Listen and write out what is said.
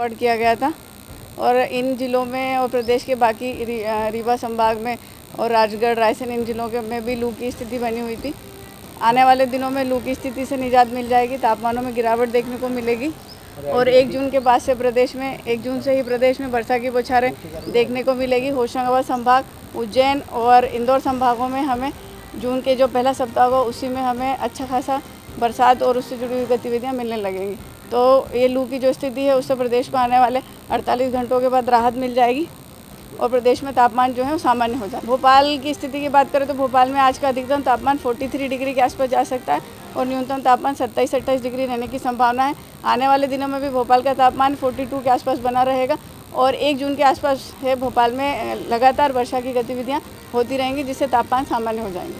Record किया गया था और इन ज़िलों में और प्रदेश के बाकी रीवा संभाग में और राजगढ़ रायसेन इन ज़िलों के में भी लू की स्थिति बनी हुई थी। आने वाले दिनों में लू की स्थिति से निजात मिल जाएगी, तापमानों में गिरावट देखने को मिलेगी और 1 जून के बाद से प्रदेश में 1 जून से ही प्रदेश में वर्षा की बौछारें देखने को मिलेगी। होशंगाबाद संभाग, उज्जैन और इंदौर संभागों में हमें जून के जो पहला सप्ताह होगा उसी में हमें अच्छा खासा बरसात और उससे जुड़ी हुई गतिविधियाँ मिलने लगेंगी। तो ये लू की जो स्थिति है उससे प्रदेश को आने वाले 48 घंटों के बाद राहत मिल जाएगी और प्रदेश में तापमान जो है वो सामान्य हो जाए। भोपाल की स्थिति की बात करें तो भोपाल में आज का अधिकतम तापमान 43 डिग्री के आसपास जा सकता है और न्यूनतम तापमान 27-28 डिग्री रहने की संभावना है। आने वाले दिनों में भी भोपाल का तापमान 42 के आसपास बना रहेगा और 1 जून के आसपास है भोपाल में लगातार वर्षा की गतिविधियाँ होती रहेंगी जिससे तापमान सामान्य हो जाएंगे।